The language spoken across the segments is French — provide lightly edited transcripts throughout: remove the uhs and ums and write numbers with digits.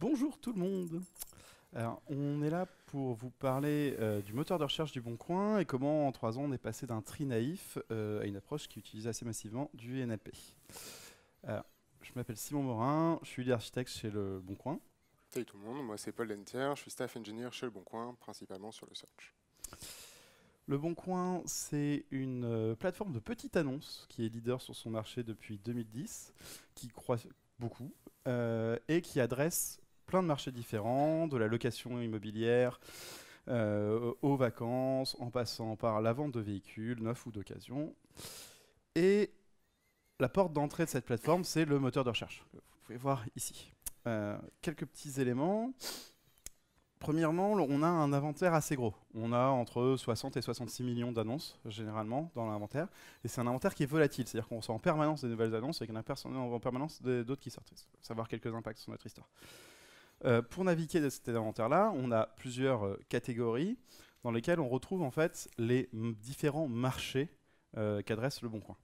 Bonjour tout le monde. Alors, on est là pour vous parler du moteur de recherche du Bon Coin et comment en 3 ans on est passé d'un tri naïf à une approche qui utilise assez massivement du NLP. Alors, je m'appelle Simon Morin, je suis lead architecte chez Le Bon Coin. Salut tout le monde, moi c'est Paul Dennetière, je suis staff engineer chez Le Bon Coin, principalement sur le search. Le Bon Coin, c'est une plateforme de petite annonce qui est leader sur son marché depuis 2010, qui croît beaucoup et qui adresse plein de marchés différents, de la location immobilière aux vacances, en passant par la vente de véhicules neufs ou d'occasion. Et la porte d'entrée de cette plateforme, c'est le moteur de recherche. Vous pouvez voir ici. Quelques petits éléments. Premièrement, on a un inventaire assez gros. On a entre 60 et 66 millions d'annonces, généralement, dans l'inventaire. Et c'est un inventaire qui est volatile, c'est-à-dire qu'on reçoit en permanence des nouvelles annonces et qu'il y en a en permanence d'autres qui sortent. Ça va avoir quelques impacts sur notre histoire. Pour naviguer de cet inventaire-là, on a plusieurs catégories dans lesquelles on retrouve en fait les différents marchés qu'adresse Le Bon Coin.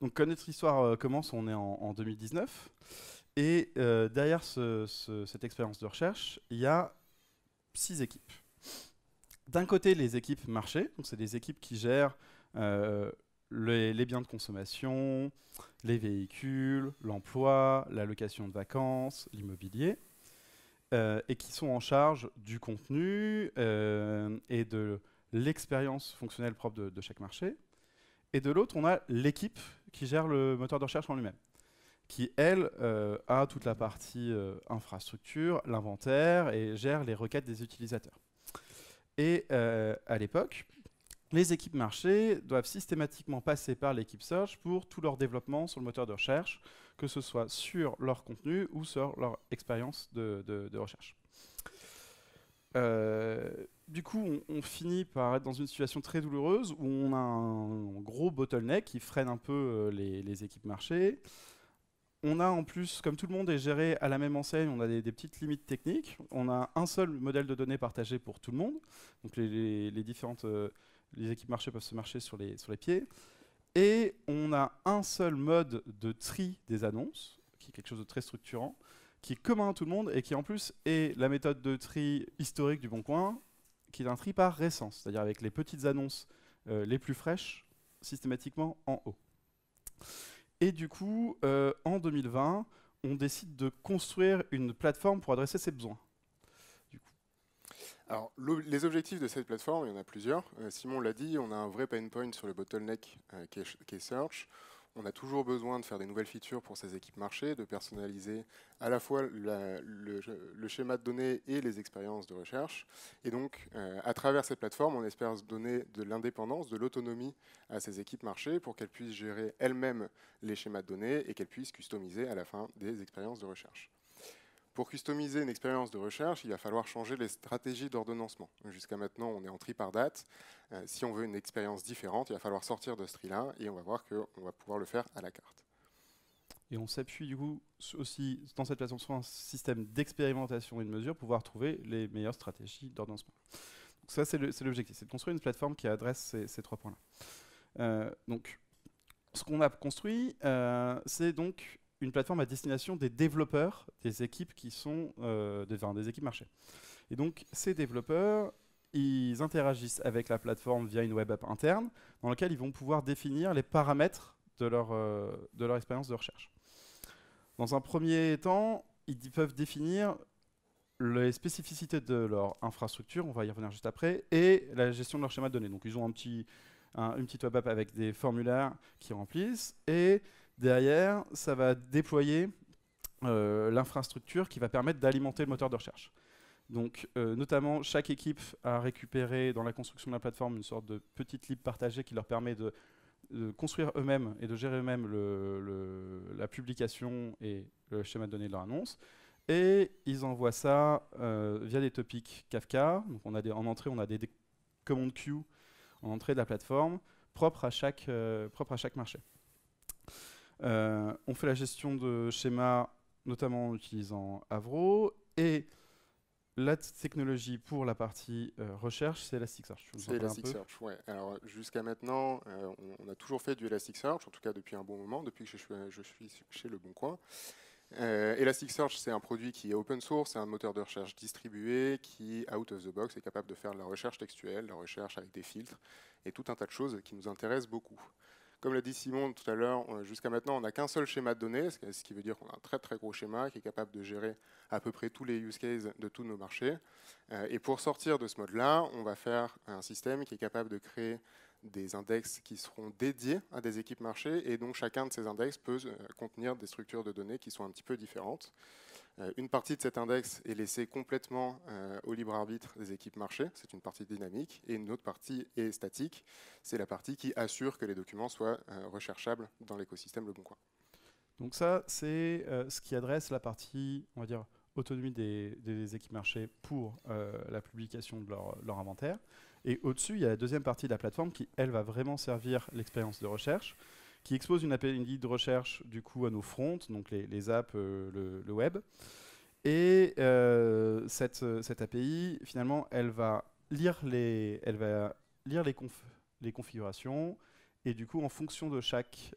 Donc, quand notre histoire commence, on est en 2019. Et derrière cette expérience de recherche, il y a 6 équipes. D'un côté, les équipes marché, donc c'est des équipes qui gèrent les biens de consommation, les véhicules, l'emploi, la location de vacances, l'immobilier, et qui sont en charge du contenu et de l'expérience fonctionnelle propre de chaque marché. Et de l'autre, on a l'équipe qui gère le moteur de recherche en lui-même, qui, elle, a toute la partie infrastructure, l'inventaire, et gère les requêtes des utilisateurs. Et à l'époque, les équipes marché doivent systématiquement passer par l'équipe search pour tout leur développement sur le moteur de recherche, que ce soit sur leur contenu ou sur leur expérience de recherche. Du coup, on finit par être dans une situation très douloureuse où on a un gros bottleneck qui freine un peu les équipes marché. On a en plus, comme tout le monde est géré à la même enseigne, on a des petites limites techniques. On a un seul modèle de données partagé pour tout le monde. Donc les équipes marché peuvent se marcher sur les pieds. Et on a un seul mode de tri des annonces, qui est quelque chose de très structurant, qui est commun à tout le monde et qui en plus est la méthode de tri historique du Bon Coin, qui est un tri par récence, c'est-à-dire avec les petites annonces les plus fraîches, systématiquement en haut. Et du coup, en 2020, on décide de construire une plateforme pour adresser ces besoins. Du coup. Alors, les objectifs de cette plateforme, il y en a plusieurs. Simon l'a dit, on a un vrai pain point sur le bottleneck qui est Search. On a toujours besoin de faire des nouvelles features pour ces équipes marché, de personnaliser à la fois le schéma de données et les expériences de recherche. Et donc, à travers cette plateforme, on espère donner de l'indépendance, de l'autonomie à ces équipes marché pour qu'elles puissent gérer elles-mêmes les schémas de données et qu'elles puissent customiser à la fin des expériences de recherche. Pour customiser une expérience de recherche, il va falloir changer les stratégies d'ordonnancement. Jusqu'à maintenant, on est en tri par date. Si on veut une expérience différente, il va falloir sortir de ce tri-là et on va voir qu'on va pouvoir le faire à la carte. Et on s'appuie du coup aussi dans cette plateforme sur un système d'expérimentation et de mesure pour pouvoir trouver les meilleures stratégies d'ordonnancement. Donc ça, c'est l'objectif, c'est de construire une plateforme qui adresse ces 3 points-là. Donc, ce qu'on a construit, c'est donc une plateforme à destination des développeurs, des équipes qui sont des équipes marché. Et donc ces développeurs, ils interagissent avec la plateforme via une web app interne dans laquelle ils vont pouvoir définir les paramètres de leur expérience de recherche. Dans un premier temps, ils peuvent définir les spécificités de leur infrastructure, on va y revenir juste après, et la gestion de leur schéma de données. Donc ils ont une petite web app avec des formulaires qui remplissent et derrière, ça va déployer l'infrastructure qui va permettre d'alimenter le moteur de recherche. Donc, notamment, chaque équipe a récupéré dans la construction de la plateforme une sorte de petite lib partagée qui leur permet de construire eux-mêmes et de gérer eux-mêmes la publication et le schéma de données de leur annonce. Et ils envoient ça via des topics Kafka. Donc en entrée, on a des commandes queue en entrée de la plateforme propre à chaque marché. On fait la gestion de schémas, notamment en utilisant Avro, et la technologie pour la partie recherche, c'est Elasticsearch. C'est Elasticsearch, oui. Alors jusqu'à maintenant, on a toujours fait du Elasticsearch, en tout cas depuis un bon moment, depuis que je suis chez Le Bon Coin. Elasticsearch, c'est un produit qui est open source, c'est un moteur de recherche distribué qui, out of the box, est capable de faire de la recherche textuelle, la recherche avec des filtres et tout un tas de choses qui nous intéressent beaucoup. Comme l'a dit Simon tout à l'heure, jusqu'à maintenant, on n'a qu'un seul schéma de données, ce qui veut dire qu'on a un très très gros schéma qui est capable de gérer à peu près tous les use cases de tous nos marchés. Et pour sortir de ce mode-là, on va faire un système qui est capable de créer des index qui seront dédiés à des équipes marchés, et donc chacun de ces index peut contenir des structures de données qui sont un petit peu différentes. Une partie de cet index est laissée complètement au libre arbitre des équipes marchés, c'est une partie dynamique, et une autre partie est statique, c'est la partie qui assure que les documents soient recherchables dans l'écosystème Le Bon Coin. Donc ça, c'est ce qui adresse la partie, on va dire, autonomie des équipes marchés pour la publication de leur inventaire. Et au-dessus, il y a la deuxième partie de la plateforme qui, elle, va vraiment servir l'expérience de recherche, qui expose une API de recherche du coup à nos fronts, donc les apps, le web. Et cette API, finalement, elle va lire les configurations et du coup, en fonction de chaque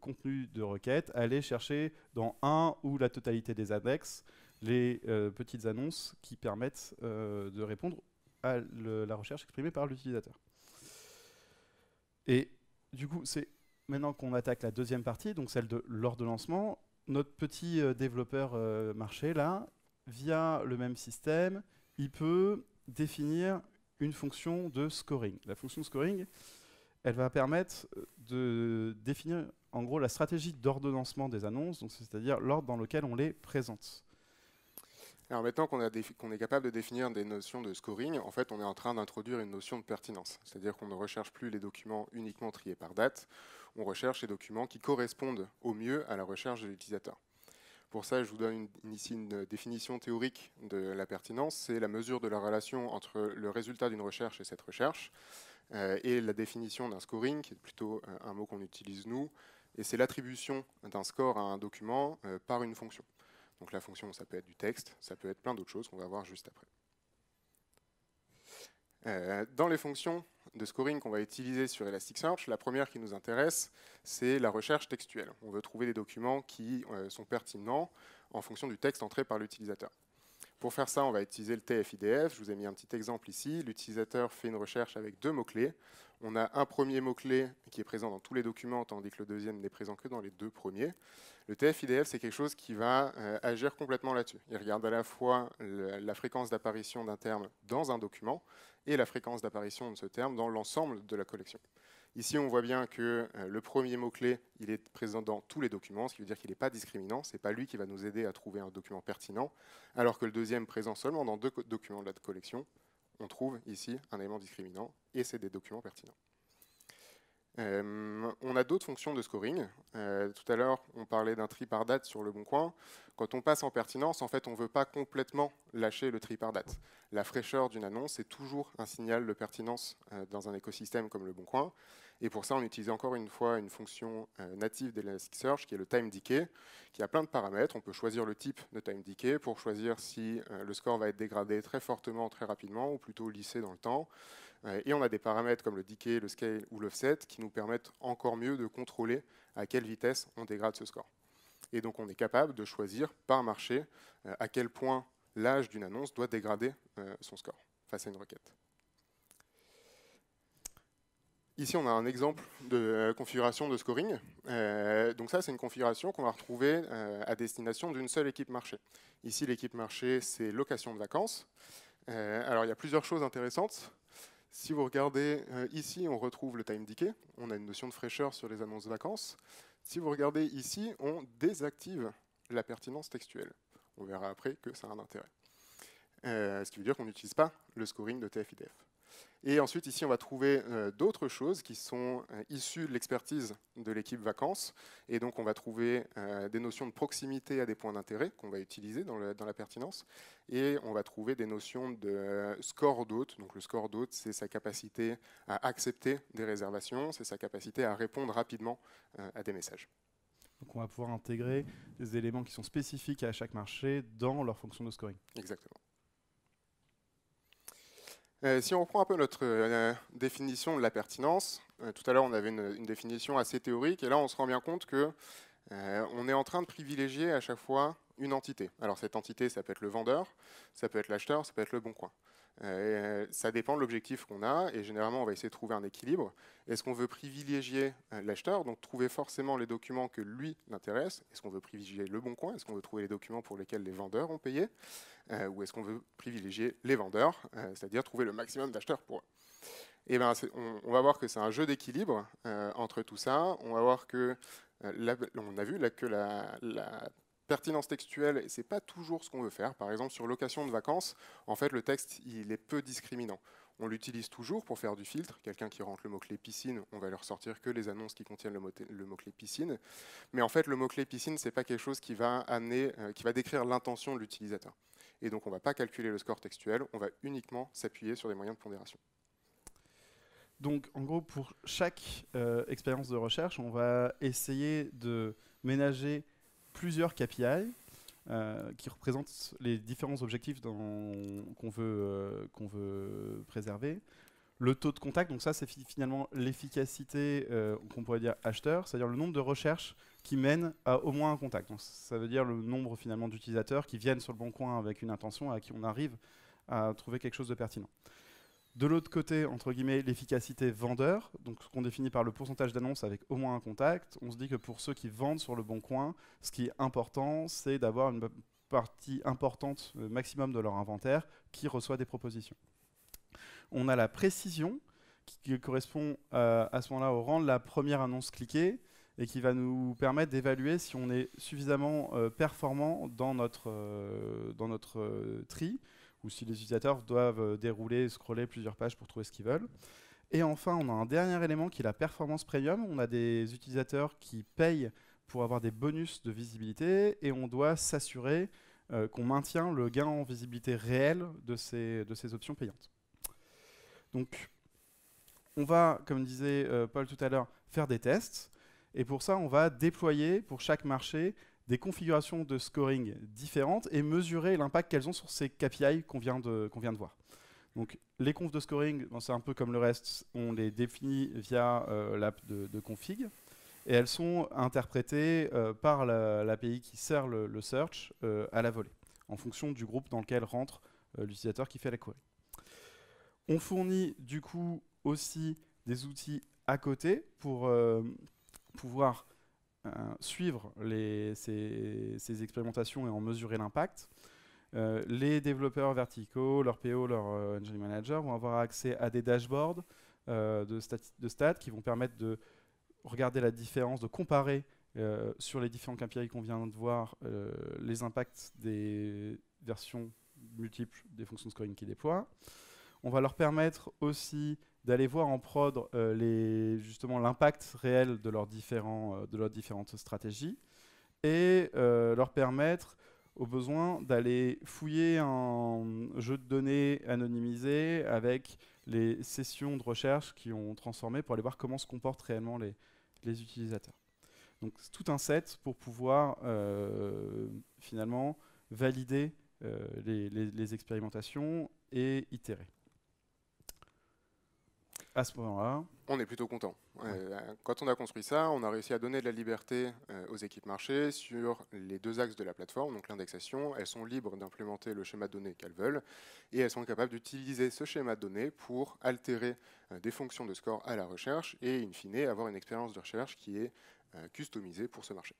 contenu de requête, aller chercher dans un ou la totalité des index les petites annonces qui permettent de répondre à la recherche exprimée par l'utilisateur. Et du coup, c'est maintenant qu'on attaque la deuxième partie, donc celle de l'ordonnancement. Notre petit développeur marché, là, via le même système, il peut définir une fonction de scoring. La fonction scoring, elle va permettre de définir en gros la stratégie d'ordonnancement des annonces, c'est-à-dire l'ordre dans lequel on les présente. Alors maintenant qu'on est capable de définir des notions de scoring, en fait on est en train d'introduire une notion de pertinence. C'est-à-dire qu'on ne recherche plus les documents uniquement triés par date, on recherche les documents qui correspondent au mieux à la recherche de l'utilisateur. Pour ça, je vous donne ici une définition théorique de la pertinence, c'est la mesure de la relation entre le résultat d'une recherche et cette recherche, et la définition d'un scoring, qui est plutôt un mot qu'on utilise nous, et c'est l'attribution d'un score à un document par une fonction. Donc la fonction, ça peut être du texte, ça peut être plein d'autres choses qu'on va voir juste après. Dans les fonctions de scoring qu'on va utiliser sur Elasticsearch, la première qui nous intéresse, c'est la recherche textuelle. On veut trouver des documents qui sont pertinents en fonction du texte entré par l'utilisateur. Pour faire ça, on va utiliser le TF-IDF. Je vous ai mis un petit exemple ici. L'utilisateur fait une recherche avec deux mots-clés. On a un premier mot-clé qui est présent dans tous les documents, tandis que le deuxième n'est présent que dans les deux premiers. Le TF-IDF, c'est quelque chose qui va agir complètement là-dessus. Il regarde à la fois la fréquence d'apparition d'un terme dans un document et la fréquence d'apparition de ce terme dans l'ensemble de la collection. Ici, on voit bien que le premier mot-clé, il est présent dans tous les documents, ce qui veut dire qu'il n'est pas discriminant, ce n'est pas lui qui va nous aider à trouver un document pertinent, alors que le deuxième présent seulement dans deux documents de la collection, on trouve ici un élément discriminant, et c'est des documents pertinents. On a d'autres fonctions de scoring. Tout à l'heure, on parlait d'un tri par date sur Le Bon Coin. Quand on passe en pertinence, en fait, on ne veut pas complètement lâcher le tri par date. La fraîcheur d'une annonce est toujours un signal de pertinence dans un écosystème comme Le Bon Coin. Et pour ça, on utilise encore une fois une fonction native d'Elasticsearch qui est le time decay, qui a plein de paramètres. On peut choisir le type de time decay pour choisir si le score va être dégradé très fortement, très rapidement, ou plutôt lissé dans le temps. Et on a des paramètres comme le decay, le scale ou l'offset qui nous permettent encore mieux de contrôler à quelle vitesse on dégrade ce score. Et donc on est capable de choisir par marché à quel point l'âge d'une annonce doit dégrader son score face à une requête. Ici, on a un exemple de configuration de scoring. Donc ça, c'est une configuration qu'on va retrouver à destination d'une seule équipe marché. Ici, l'équipe marché, c'est location de vacances. Alors, il y a plusieurs choses intéressantes. Si vous regardez ici, on retrouve le time decay. On a une notion de fraîcheur sur les annonces de vacances. Si vous regardez ici, on désactive la pertinence textuelle. On verra après que ça a un intérêt. Ce qui veut dire qu'on n'utilise pas le scoring de TF-IDF. Et ensuite, ici, on va trouver d'autres choses qui sont issues de l'expertise de l'équipe vacances. Et donc, on va trouver des notions de proximité à des points d'intérêt qu'on va utiliser dans la pertinence. Et on va trouver des notions de score d'hôte. Donc, le score d'hôte, c'est sa capacité à accepter des réservations, c'est sa capacité à répondre rapidement à des messages. Donc, on va pouvoir intégrer des éléments qui sont spécifiques à chaque marché dans leur fonction de scoring. Exactement. Si on reprend un peu notre définition de la pertinence, tout à l'heure on avait une définition assez théorique, et là on se rend bien compte que On est en train de privilégier à chaque fois une entité. Alors cette entité, ça peut être le vendeur, ça peut être l'acheteur, ça peut être le bon coin. Ça dépend de l'objectif qu'on a, et généralement on va essayer de trouver un équilibre. Est-ce qu'on veut privilégier l'acheteur, donc trouver forcément les documents que lui l'intéresse? Est-ce qu'on veut privilégier le bon coin? Est-ce qu'on veut trouver les documents pour lesquels les vendeurs ont payé? Ou est-ce qu'on veut privilégier les vendeurs, c'est-à-dire trouver le maximum d'acheteurs pour eux? Et ben, on va voir que c'est un jeu d'équilibre entre tout ça. On va voir que, on a vu là, que la pertinence textuelle, c'est pas toujours ce qu'on veut faire. Par exemple, sur location de vacances, en fait, le texte, il est peu discriminant. On l'utilise toujours pour faire du filtre. Quelqu'un qui rentre le mot-clé piscine, on va leur sortir que les annonces qui contiennent le mot-clé piscine. Mais en fait, le mot-clé piscine, c'est pas quelque chose qui va amener, qui va décrire l'intention de l'utilisateur. Et donc, on va pas calculer le score textuel, on va uniquement s'appuyer sur des moyens de pondération. Donc, en gros, pour chaque expérience de recherche, on va essayer de ménager plusieurs KPI qui représentent les différents objectifs qu'on veut préserver. Le taux de contact, donc ça c'est finalement l'efficacité qu'on pourrait dire acheteur, c'est-à-dire le nombre de recherches qui mènent à au moins un contact. Donc, ça veut dire le nombre finalement d'utilisateurs qui viennent sur le bon coin avec une intention, à qui on arrive à trouver quelque chose de pertinent. De l'autre côté, entre guillemets, l'efficacité vendeur, donc ce qu'on définit par le pourcentage d'annonces avec au moins un contact. On se dit que pour ceux qui vendent sur le bon coin, ce qui est important, c'est d'avoir une partie importante, maximum de leur inventaire, qui reçoit des propositions. On a la précision, qui correspond à ce moment-là au rang de la première annonce cliquée, et qui va nous permettre d'évaluer si on est suffisamment performant dans notre tri, ou si les utilisateurs doivent dérouler et scroller plusieurs pages pour trouver ce qu'ils veulent. Et enfin, on a un dernier élément qui est la performance premium. On a des utilisateurs qui payent pour avoir des bonus de visibilité, et on doit s'assurer qu'on maintient le gain en visibilité réel de ces options payantes. Donc, on va, comme disait Paul tout à l'heure, faire des tests. Et pour ça, on va déployer pour chaque marché des configurations de scoring différentes et mesurer l'impact qu'elles ont sur ces KPI qu'on vient de voir. Donc, les confs de scoring, bon, c'est un peu comme le reste, on les définit via l'app de config, et elles sont interprétées par l'API qui sert le search à la volée, en fonction du groupe dans lequel rentre l'utilisateur qui fait la query. On fournit du coup aussi des outils à côté pour pouvoir suivre ces expérimentations et en mesurer l'impact. Les développeurs verticaux, leurs PO, leurs engineering managers vont avoir accès à des dashboards de stats qui vont permettre de regarder la différence, de comparer sur les différents KPI qu'on vient de voir les impacts des versions multiples des fonctions de scoring qu'ils déploient. On va leur permettre aussi d'aller voir en prod justement l'impact réel de leurs différentes stratégies, et leur permettre au besoin d'aller fouiller un jeu de données anonymisé avec les sessions de recherche qui ont transformé pour aller voir comment se comportent réellement les utilisateurs. Donc c'est tout un set pour pouvoir finalement valider les expérimentations et itérer. À ce moment-là, on est plutôt content. Ouais. Quand on a construit ça, on a réussi à donner de la liberté aux équipes marché sur les deux axes de la plateforme, donc l'indexation. Elles sont libres d'implémenter le schéma de données qu'elles veulent, et elles sont capables d'utiliser ce schéma de données pour altérer des fonctions de score à la recherche et, in fine, avoir une expérience de recherche qui est customisée pour ce marché.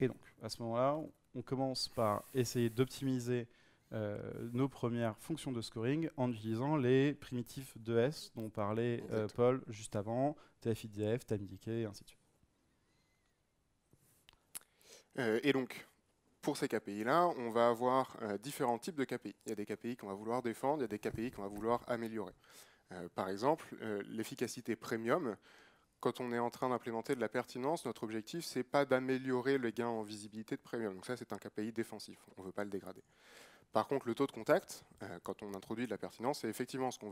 Et donc, à ce moment-là, on commence par essayer d'optimiser nos premières fonctions de scoring en utilisant les primitifs de S dont parlait Paul juste avant, TF-IDF, TimeDK, et ainsi de suite. Et donc, pour ces KPI-là, on va avoir différents types de KPI. Il y a des KPI qu'on va vouloir défendre, il y a des KPI qu'on va vouloir améliorer. Par exemple, l'efficacité premium. Quand on est en train d'implémenter de la pertinence, notre objectif, c'est pas d'améliorer le gain en visibilité de premium. Donc ça, c'est un KPI défensif, on ne veut pas le dégrader. Par contre, le taux de contact, quand on introduit de la pertinence, c'est effectivement ce qu'on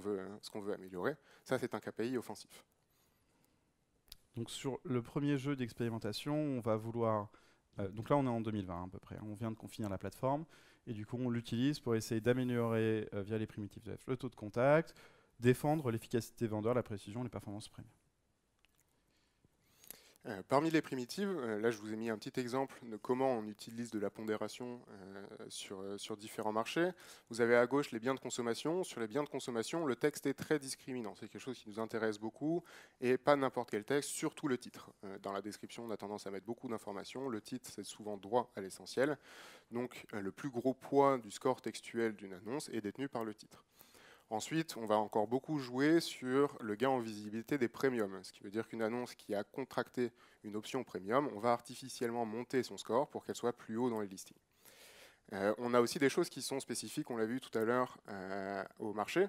veut améliorer. Ça, c'est un KPI offensif. Donc sur le premier jeu d'expérimentation, on va vouloir... donc là, on est en 2020 à peu près. On vient de finir la plateforme. Et du coup, on l'utilise pour essayer d'améliorer, via les primitifs de F, le taux de contact, défendre l'efficacité vendeur, la précision, les performances premium. Parmi les primitives, là je vous ai mis un petit exemple de comment on utilise de la pondération sur différents marchés. Vous avez à gauche les biens de consommation. Sur les biens de consommation, le texte est très discriminant. C'est quelque chose qui nous intéresse beaucoup et pas n'importe quel texte, surtout le titre. Dans la description, on a tendance à mettre beaucoup d'informations. Le titre, c'est souvent droit à l'essentiel. Donc le plus gros poids du score textuel d'une annonce est détenu par le titre. Ensuite, on va encore beaucoup jouer sur le gain en visibilité des premiums, ce qui veut dire qu'une annonce qui a contracté une option premium, on va artificiellement monter son score pour qu'elle soit plus haut dans les listings. On a aussi des choses qui sont spécifiques, on l'a vu tout à l'heure au marché.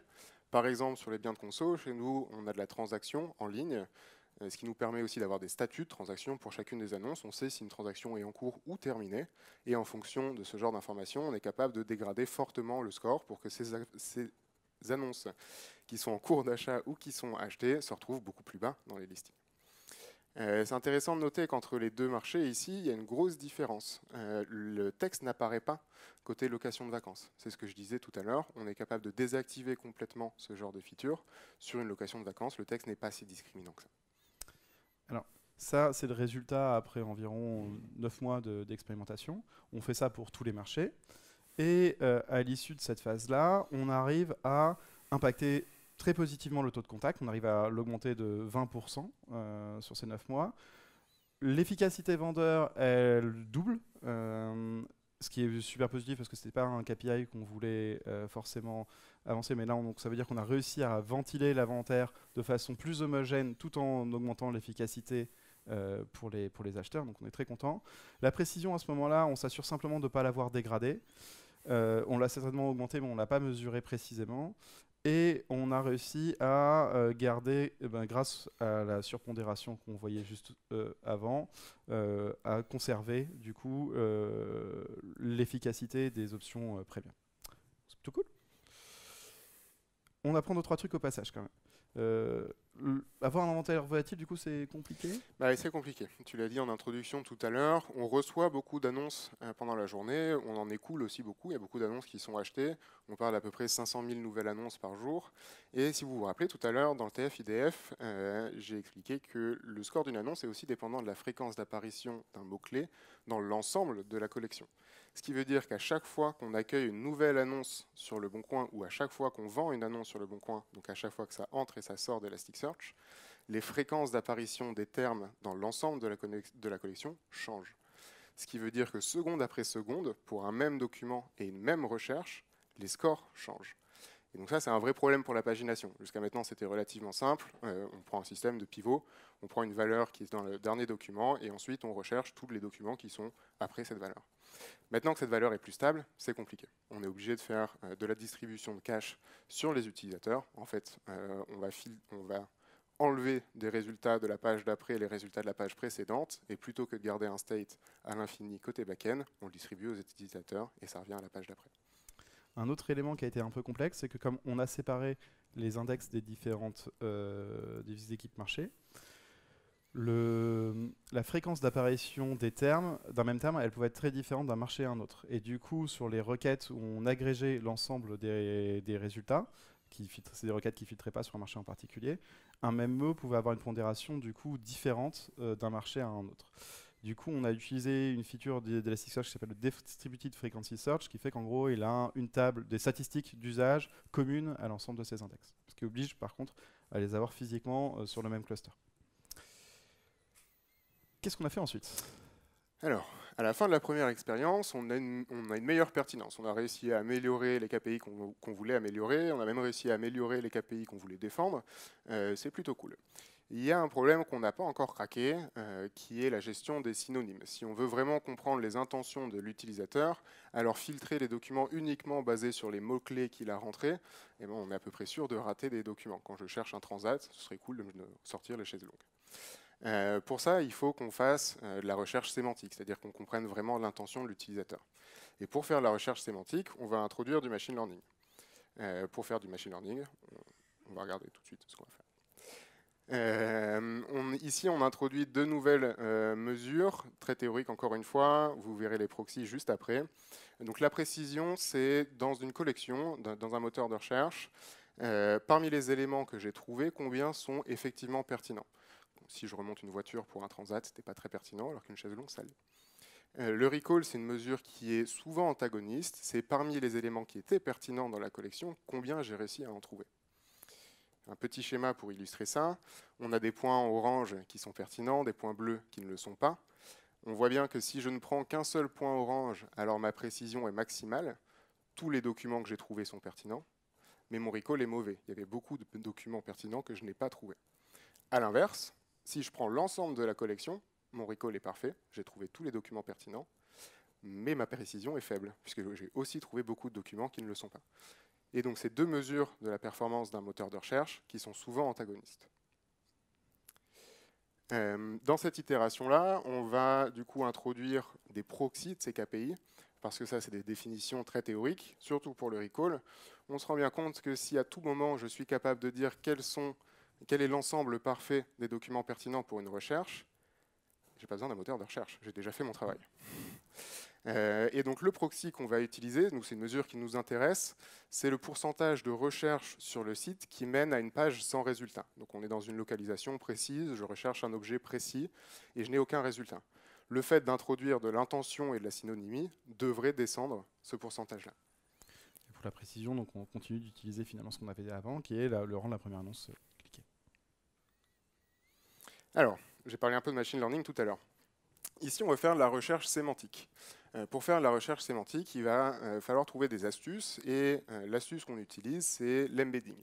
Par exemple, sur les biens de conso, chez nous, on a de la transaction en ligne, ce qui nous permet aussi d'avoir des statuts de transaction pour chacune des annonces. On sait si une transaction est en cours ou terminée, et en fonction de ce genre d'informations, on est capable de dégrader fortement le score pour que ces annonces qui sont en cours d'achat ou qui sont achetées se retrouvent beaucoup plus bas dans les listings. C'est intéressant de noter qu'entre les deux marchés, ici, il y a une grosse différence. Le texte n'apparaît pas côté location de vacances. C'est ce que je disais tout à l'heure. On est capable de désactiver complètement ce genre de feature. Sur une location de vacances, le texte n'est pas si discriminant que ça. Alors, ça, c'est le résultat après environ 9 mois d'expérimentation. On fait ça pour tous les marchés. Et à l'issue de cette phase-là, on arrive à impacter très positivement le taux de contact. On arrive à l'augmenter de 20% sur ces 9 mois. L'efficacité vendeur, elle double, ce qui est super positif parce que ce n'était pas un KPI qu'on voulait forcément avancer. Mais là, donc, ça veut dire qu'on a réussi à ventiler l'inventaire de façon plus homogène tout en augmentant l'efficacité pour les acheteurs. Donc on est très content. La précision, à ce moment-là, on s'assure simplement de ne pas l'avoir dégradée. On l'a certainement augmenté, mais on ne l'a pas mesuré précisément. Et on a réussi à garder, grâce à la surpondération qu'on voyait juste avant, à conserver du coup l'efficacité des options premium. C'est plutôt cool. On apprend 2-3 trucs au passage quand même. Avoir un inventaire volatile, du coup, c'est compliqué ? Bah, c'est compliqué. Tu l'as dit en introduction tout à l'heure, on reçoit beaucoup d'annonces pendant la journée, on en écoule aussi beaucoup, il y a beaucoup d'annonces qui sont achetées, on parle à peu près 500 000 nouvelles annonces par jour. Et si vous vous rappelez, tout à l'heure, dans le TF-IDF, j'ai expliqué que le score d'une annonce est aussi dépendant de la fréquence d'apparition d'un mot-clé dans l'ensemble de la collection. Ce qui veut dire qu'à chaque fois qu'on accueille une nouvelle annonce sur Le Bon Coin ou à chaque fois qu'on vend une annonce sur Le Bon Coin, donc à chaque fois que ça entre et ça sort d'Elasticsearch, les fréquences d'apparition des termes dans l'ensemble de la collection changent. Ce qui veut dire que seconde après seconde, pour un même document et une même recherche, les scores changent. Et donc ça, c'est un vrai problème pour la pagination. Jusqu'à maintenant, c'était relativement simple. On prend un système de pivot, on prend une valeur qui est dans le dernier document et ensuite on recherche tous les documents qui sont après cette valeur. Maintenant que cette valeur est plus stable, c'est compliqué. On est obligé de faire de la distribution de cache sur les utilisateurs. En fait, on va enlever des résultats de la page d'après et les résultats de la page précédente, et plutôt que de garder un state à l'infini côté back-end, on le distribue aux utilisateurs et ça revient à la page d'après. Un autre élément qui a été un peu complexe, c'est que comme on a séparé les index des différentes des équipes marché, la fréquence d'apparition des termes, d'un même terme, elle pouvait être très différente d'un marché à un autre. Et du coup, sur les requêtes où on agrégeait l'ensemble des résultats, c'est des requêtes qui ne filtraient pas sur un marché en particulier, un même mot pouvait avoir une pondération du coup différente d'un marché à un autre. Du coup, on a utilisé une feature d'Elasticsearch qui s'appelle le Distributed Frequency Search, qui fait qu'en gros, il a une table des statistiques d'usage communes à l'ensemble de ces index. Ce qui oblige par contre à les avoir physiquement sur le même cluster. Qu'est-ce qu'on a fait ensuite? Alors, à la fin de la première expérience, on a une meilleure pertinence. On a réussi à améliorer les KPI qu'on voulait améliorer. On a même réussi à améliorer les KPI qu'on voulait défendre. C'est plutôt cool. Il y a un problème qu'on n'a pas encore craqué, qui est la gestion des synonymes. Si on veut vraiment comprendre les intentions de l'utilisateur, alors filtrer les documents uniquement basés sur les mots-clés qu'il a rentrés, eh ben, on est à peu près sûr de rater des documents. Quand je cherche un transat, ce serait cool de sortir les chaises longues. Pour ça, il faut qu'on fasse de la recherche sémantique, c'est-à-dire qu'on comprenne vraiment l'intention de l'utilisateur. Et pour faire de la recherche sémantique, on va introduire du machine learning. Pour faire du machine learning, on va regarder tout de suite ce qu'on va faire. Ici, on introduit deux nouvelles mesures, très théoriques encore une fois, vous verrez les proxys juste après. Donc la précision, c'est dans une collection, dans un moteur de recherche, parmi les éléments que j'ai trouvés, combien sont effectivement pertinents. si je remonte une voiture pour un transat, ce n'était pas très pertinent, alors qu'une chaise longue, ça l'est. Le recall, c'est une mesure qui est souvent antagoniste. C'est parmi les éléments qui étaient pertinents dans la collection, combien j'ai réussi à en trouver. Un petit schéma pour illustrer ça. On a des points orange qui sont pertinents, des points bleus qui ne le sont pas. On voit bien que si je ne prends qu'un seul point orange, alors ma précision est maximale. Tous les documents que j'ai trouvés sont pertinents, mais mon recall est mauvais. Il y avait beaucoup de documents pertinents que je n'ai pas trouvés. A l'inverse, si je prends l'ensemble de la collection, mon recall est parfait, j'ai trouvé tous les documents pertinents, mais ma précision est faible, puisque j'ai aussi trouvé beaucoup de documents qui ne le sont pas. Et donc ces deux mesures de la performance d'un moteur de recherche qui sont souvent antagonistes. Dans cette itération-là, on va du coup introduire des proxys de ces KPI, parce que ça c'est des définitions très théoriques, surtout pour le recall. On se rend bien compte que si à tout moment je suis capable de dire quel est l'ensemble parfait des documents pertinents pour une recherche, j'ai pas besoin d'un moteur de recherche, j'ai déjà fait mon travail. Et donc le proxy qu'on va utiliser, c'est une mesure qui nous intéresse, c'est le pourcentage de recherche sur le site qui mène à une page sans résultat. Donc on est dans une localisation précise, je recherche un objet précis et je n'ai aucun résultat. Le fait d'introduire de l'intention et de la synonymie devrait descendre ce pourcentage-là. Pour la précision, donc on continue d'utiliser finalement ce qu'on avait dit avant, qui est le rang de la première annonce cliquée. Alors, j'ai parlé un peu de machine learning tout à l'heure. Ici, on va faire de la recherche sémantique. Pour faire de la recherche sémantique, il va falloir trouver des astuces, et l'astuce qu'on utilise, c'est l'embedding.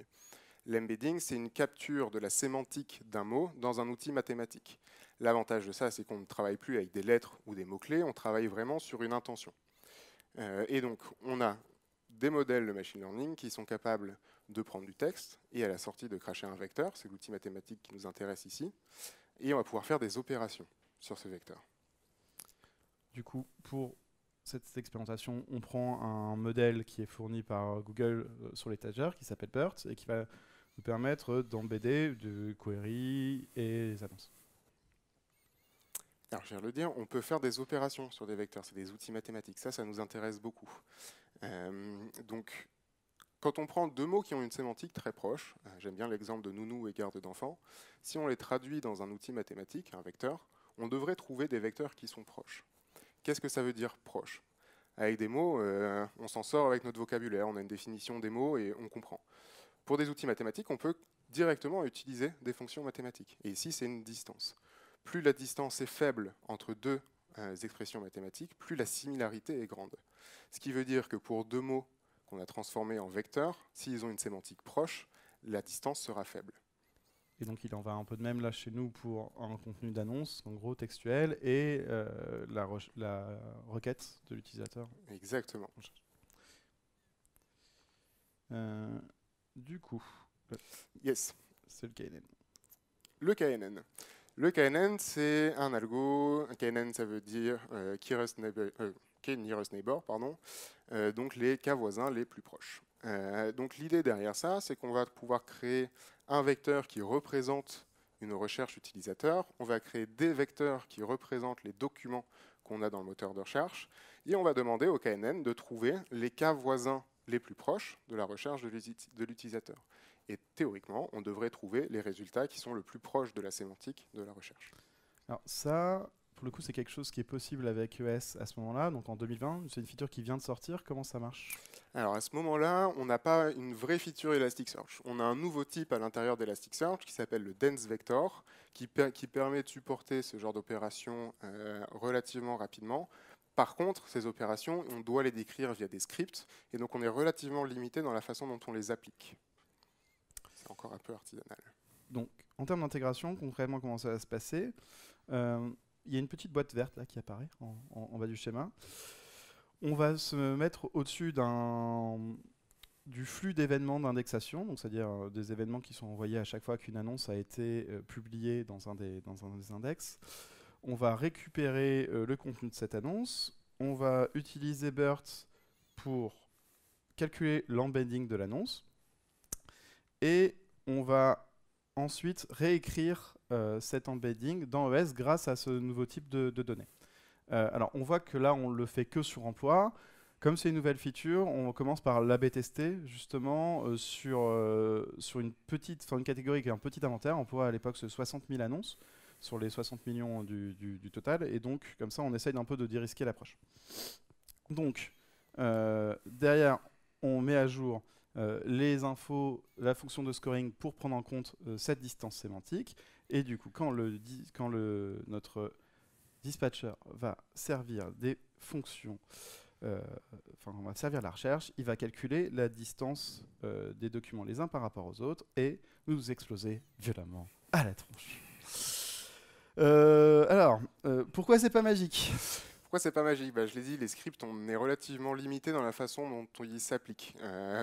L'embedding, c'est une capture de la sémantique d'un mot dans un outil mathématique. L'avantage de ça, c'est qu'on ne travaille plus avec des lettres ou des mots-clés, on travaille vraiment sur une intention. Et donc, on a des modèles de machine learning qui sont capables de prendre du texte et à la sortie de cracher un vecteur, c'est l'outil mathématique qui nous intéresse ici, et on va pouvoir faire des opérations sur ce vecteur. Du coup, pour cette expérimentation, on prend un modèle qui est fourni par Google sur l'étagère, qui s'appelle BERT, et qui va nous permettre d'embedder de queries et des annonces. Alors, je viens de le dire, on peut faire des opérations sur des vecteurs, c'est des outils mathématiques, ça nous intéresse beaucoup. Donc, quand on prend deux mots qui ont une sémantique très proche, j'aime bien l'exemple de nounou et garde d'enfants, si on les traduit dans un outil mathématique, un vecteur, on devrait trouver des vecteurs qui sont proches. Qu'est-ce que ça veut dire proche? Avec des mots, on s'en sort avec notre vocabulaire, on a une définition des mots et on comprend. Pour des outils mathématiques, on peut directement utiliser des fonctions mathématiques. Et ici, c'est une distance. Plus la distance est faible entre deux expressions mathématiques, plus la similarité est grande. Ce qui veut dire que pour deux mots, qu'on a transformé en vecteurs, s'ils ont une sémantique proche, la distance sera faible. Et donc il en va un peu de même là chez nous pour un contenu d'annonce, en gros textuel, et la requête de l'utilisateur. Exactement. Du coup, yes. C'est le KNN. Le KNN. Le KNN, c'est un algo. KNN, ça veut dire Key Nearest Neighbor. Nearest Neighbor, pardon, donc les cas voisins les plus proches. Donc l'idée derrière ça, c'est qu'on va pouvoir créer un vecteur qui représente une recherche utilisateur, on va créer des vecteurs qui représentent les documents qu'on a dans le moteur de recherche, et on va demander au KNN de trouver les cas voisins les plus proches de la recherche de l'utilisateur. Et théoriquement, on devrait trouver les résultats qui sont le plus proches de la sémantique de la recherche. Alors ça... Pour le coup, c'est quelque chose qui est possible avec ES à ce moment-là, donc en 2020. C'est une feature qui vient de sortir. Comment ça marche? Alors à ce moment-là, on n'a pas une vraie feature Elasticsearch. On a un nouveau type à l'intérieur d'Elasticsearch qui s'appelle le Dense Vector, qui permet de supporter ce genre d'opérations relativement rapidement. Par contre, ces opérations, on doit les décrire via des scripts, et donc on est relativement limité dans la façon dont on les applique. C'est encore un peu artisanal. Donc, en termes d'intégration, concrètement, comment ça va se passer? Il y a une petite boîte verte là qui apparaît en bas du schéma. On va se mettre au-dessus du flux d'événements d'indexation, donc c'est-à-dire des événements qui sont envoyés à chaque fois qu'une annonce a été publiée dans un des index. On va récupérer le contenu de cette annonce. On va utiliser BERT pour calculer l'embedding de l'annonce. Et on va ensuite réécrire cet embedding dans ES grâce à ce nouveau type de données. Alors on voit que là on le fait que sur emploi. Comme c'est une nouvelle feature, on commence par l'AB tester justement sur une catégorie qui a un petit inventaire. On emploi à l'époque 60 000 annonces. sur les 60 millions du total, et donc comme ça on essaye un peu de dérisquer l'approche. Donc derrière on met à jour les infos, la fonction de scoring pour prendre en compte cette distance sémantique, et du coup quand notre dispatcher va servir des fonctions, enfin on va servir la recherche, il va calculer la distance des documents les uns par rapport aux autres et nous exploser violemment à la tronche. Alors, pourquoi c'est pas magique? Pourquoi c'est pas magique? Bah, je l'ai dit, les scripts, on est relativement limité dans la façon dont ils s'appliquent.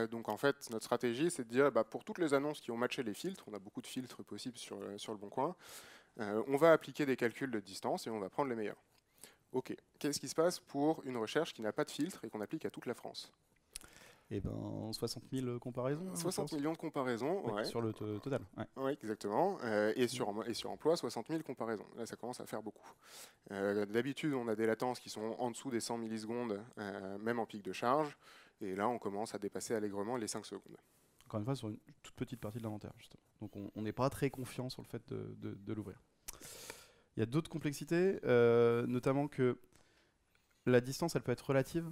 Donc en fait, notre stratégie, c'est de dire, bah, pour toutes les annonces qui ont matché les filtres, on a beaucoup de filtres possibles sur le Bon Coin, on va appliquer des calculs de distance et on va prendre les meilleurs. Ok, qu'est-ce qui se passe pour une recherche qui n'a pas de filtre et qu'on applique à toute la France? Eh ben, 60 000 comparaisons. 60 millions de comparaisons, ouais, ouais. Sur le total. Ouais. Oui, exactement. Et sur emploi, 60 000 comparaisons. Là, ça commence à faire beaucoup. D'habitude, on a des latences qui sont en dessous des 100 millisecondes, même en pic de charge. Et là, on commence à dépasser allègrement les 5 secondes. Encore une fois, sur une toute petite partie de l'inventaire, justement. Donc, on n'est pas très confiant sur le fait de l'ouvrir. Il y a d'autres complexités, notamment que la distance, elle peut être relative.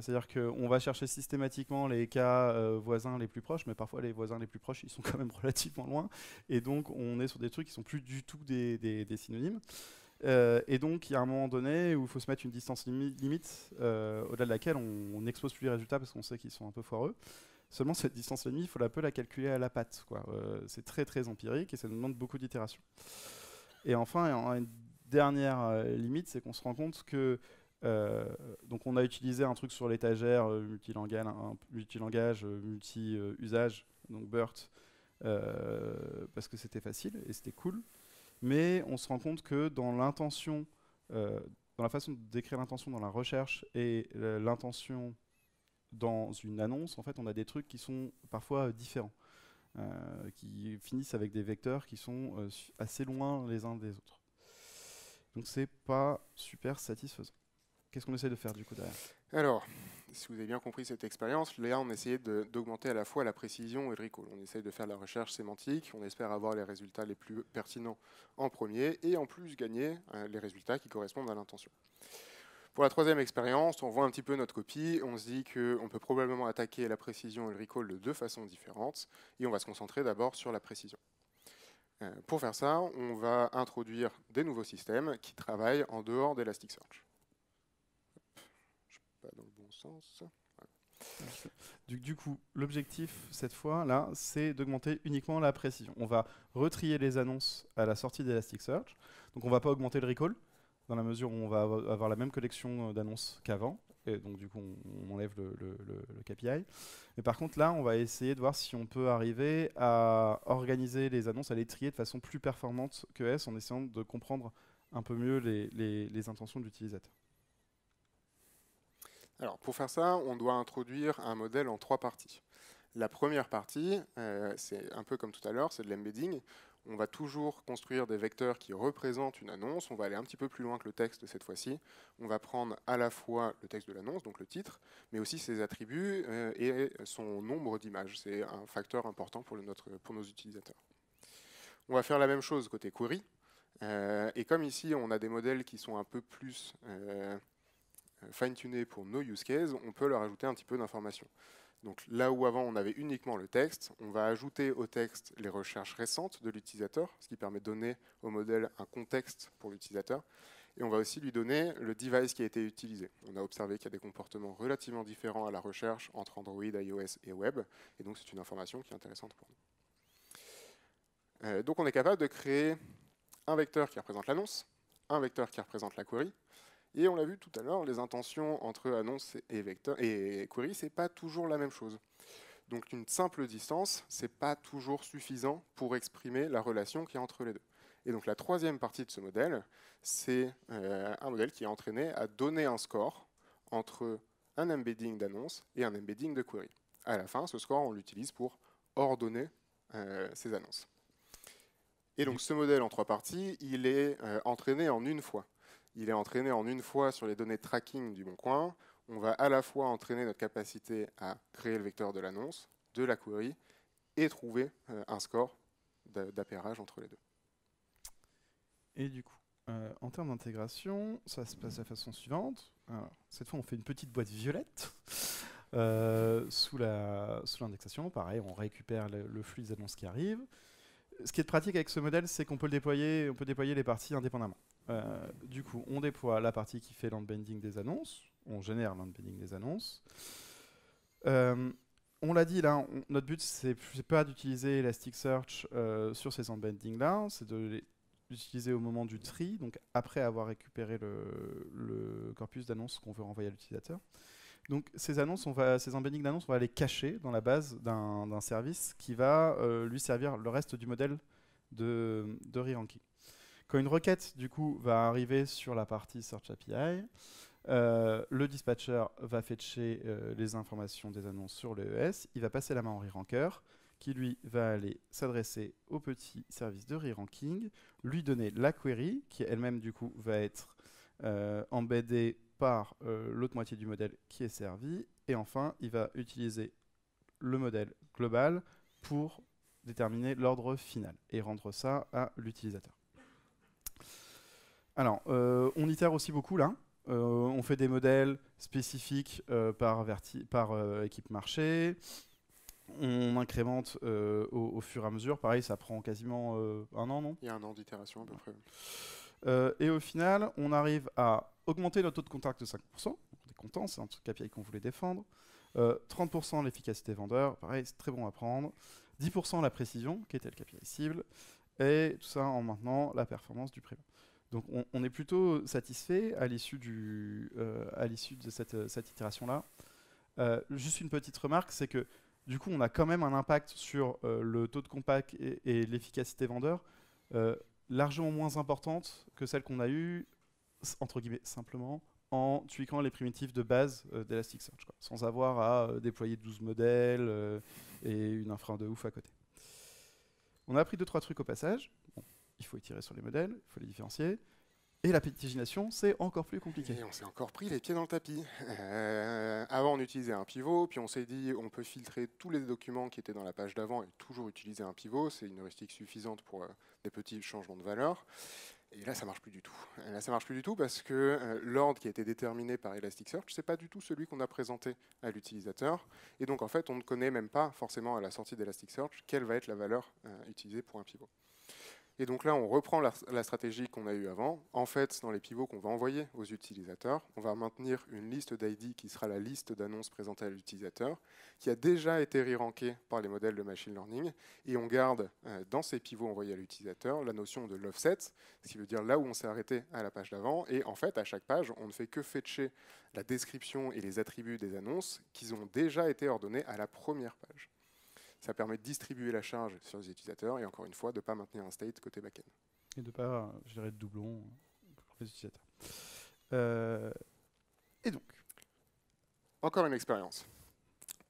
C'est-à-dire qu'on va chercher systématiquement les cas voisins les plus proches, mais parfois les voisins les plus proches, ils sont quand même relativement loin. Et donc, on est sur des trucs qui ne sont plus du tout des synonymes. Et donc, il y a un moment donné où il faut se mettre une distance limite, au-delà de laquelle on n'expose plus les résultats parce qu'on sait qu'ils sont un peu foireux. Seulement, cette distance limite, il faut un peu la calculer à la patte. C'est très, très empirique et ça nous demande beaucoup d'itérations. Et enfin, une dernière limite, c'est qu'on se rend compte que donc on a utilisé un truc sur l'étagère multilangage, multi-usage, donc BERT, parce que c'était facile et c'était cool. Mais on se rend compte que dans l'intention, dans la façon de décrire l'intention dans la recherche et l'intention dans une annonce, en fait, on a des trucs qui sont parfois différents, qui finissent avec des vecteurs qui sont assez loin les uns des autres. Donc c'est pas super satisfaisant. Qu'est-ce qu'on essaie de faire du coup derrière? Alors, si vous avez bien compris cette expérience, là on essayait d'augmenter à la fois la précision et le recall. On essaye de faire la recherche sémantique, on espère avoir les résultats les plus pertinents en premier et en plus gagner les résultats qui correspondent à l'intention. Pour la troisième expérience, on voit un petit peu notre copie, on se dit qu'on peut probablement attaquer la précision et le recall de deux façons différentes et on va se concentrer d'abord sur la précision. Pour faire ça, on va introduire des nouveaux systèmes qui travaillent en dehors d'Elasticsearch. Dans le bon sens. Voilà. Du coup, l'objectif cette fois-là, c'est d'augmenter uniquement la précision. On va retrier les annonces à la sortie d'Elasticsearch. Donc on ne va pas augmenter le recall, dans la mesure où on va avoir la même collection d'annonces qu'avant. Et donc du coup, on enlève le KPI. Mais par contre, là, on va essayer de voir si on peut arriver à organiser les annonces, à les trier de façon plus performante que S, en essayant de comprendre un peu mieux les intentions de l'utilisateur. Alors, pour faire ça, on doit introduire un modèle en trois parties. La première partie, c'est un peu comme tout à l'heure, c'est de l'embedding. On va toujours construire des vecteurs qui représentent une annonce. On va aller un petit peu plus loin que le texte cette fois-ci. On va prendre à la fois le texte de l'annonce, donc le titre, mais aussi ses attributs et son nombre d'images. C'est un facteur important pour nos utilisateurs. On va faire la même chose côté query. Et comme ici, on a des modèles qui sont un peu plus... fine-tuné pour nos use cases, on peut leur ajouter un petit peu d'informations. Donc là où avant on avait uniquement le texte, on va ajouter au texte les recherches récentes de l'utilisateur, ce qui permet de donner au modèle un contexte pour l'utilisateur, et on va aussi lui donner le device qui a été utilisé. On a observé qu'il y a des comportements relativement différents à la recherche entre Android, iOS et web, et donc c'est une information qui est intéressante pour nous. Donc on est capable de créer un vecteur qui représente l'annonce, un vecteur qui représente la query. Et on l'a vu tout à l'heure, les intentions entre annonce et vecteur et query, c'est pas toujours la même chose. Donc une simple distance, c'est pas toujours suffisant pour exprimer la relation qu'il y a entre les deux. Et donc la troisième partie de ce modèle, c'est un modèle qui est entraîné à donner un score entre un embedding d'annonce et un embedding de query. À la fin, ce score, on l'utilise pour ordonner ces annonces. Et donc ce modèle en trois parties, il est entraîné en une fois. Il est entraîné en une fois sur les données de tracking du Bon Coin. On va à la fois entraîner notre capacité à créer le vecteur de l'annonce, de la query, et trouver un score d'appairage entre les deux. Et du coup, en termes d'intégration, ça se passe de la façon suivante. Alors, cette fois, on fait une petite boîte violette sous l'indexation. Pareil, on récupère le flux des annonces qui arrivent. Ce qui est pratique avec ce modèle, c'est qu'on peut le déployer, on peut déployer les parties indépendamment. Du coup, on déploie la partie qui fait l'unbending des annonces. On génère l'unbending des annonces. On l'a dit, là, notre but, c'est pas d'utiliser Elasticsearch sur ces unbendings-là, c'est de l'utiliser au moment du tri, donc après avoir récupéré le corpus d'annonces qu'on veut renvoyer à l'utilisateur. Donc ces annonces, ces unbendings d'annonces, on va les cacher dans la base d'un service qui va lui servir le reste du modèle de re-ranking. Quand une requête, du coup, va arriver sur la partie Search API, le dispatcher va fetcher les informations des annonces sur l'EES, il va passer la main au re-ranker, qui lui va aller s'adresser au petit service de re-ranking, lui donner la query, qui elle-même du coup va être embeddée par l'autre moitié du modèle qui est servi, et enfin il va utiliser le modèle global pour déterminer l'ordre final et rendre ça à l'utilisateur. Alors, on itère aussi beaucoup là. On fait des modèles spécifiques par équipe marché, on incrémente au fur et à mesure, pareil ça prend quasiment un an, non ? Il y a un an d'itération à peu près. Et au final, on arrive à augmenter notre taux de contact de 5%, on est content, c'est un truc KPI qu'on voulait défendre, 30% l'efficacité vendeur, pareil c'est très bon à prendre, 10% la précision qui était le KPI cible, et tout ça en maintenant la performance du prévent. Donc on est plutôt satisfait à l'issue de cette itération-là. Juste une petite remarque, c'est que du coup on a quand même un impact sur le taux de compact et l'efficacité vendeur largement moins importante que celle qu'on a eue, entre guillemets, simplement en tweakant les primitives de base d'Elasticsearch, quoi, sans avoir à déployer 12 modèles et une infra de ouf à côté. On a appris 2-3 trucs au passage. Bon. Il faut étirer sur les modèles, il faut les différencier. Et la pétigination, c'est encore plus compliqué. Et on s'est encore pris les pieds dans le tapis. Avant, on utilisait un pivot, puis on s'est dit on peut filtrer tous les documents qui étaient dans la page d'avant et toujours utiliser un pivot. C'est une heuristique suffisante pour des petits changements de valeur. Et là, ça marche plus du tout. Là, ça marche plus du tout parce que l'ordre qui a été déterminé par Elasticsearch, c'est pas du tout celui qu'on a présenté à l'utilisateur. Et donc, en fait, on ne connaît même pas forcément à la sortie d'Elasticsearch quelle va être la valeur utilisée pour un pivot. Et donc là, on reprend la stratégie qu'on a eue avant. En fait, dans les pivots qu'on va envoyer aux utilisateurs, on va maintenir une liste d'ID qui sera la liste d'annonces présentées à l'utilisateur, qui a déjà été re-rankée par les modèles de machine learning. Et on garde dans ces pivots envoyés à l'utilisateur la notion de l'offset, ce qui veut dire là où on s'est arrêté à la page d'avant. Et en fait, à chaque page, on ne fait que fetcher la description et les attributs des annonces qui ont déjà été ordonnés à la première page. Ça permet de distribuer la charge sur les utilisateurs et encore une fois de ne pas maintenir un state côté back-end. Et de ne pas gérer de doublons pour les utilisateurs. Et donc, encore une expérience.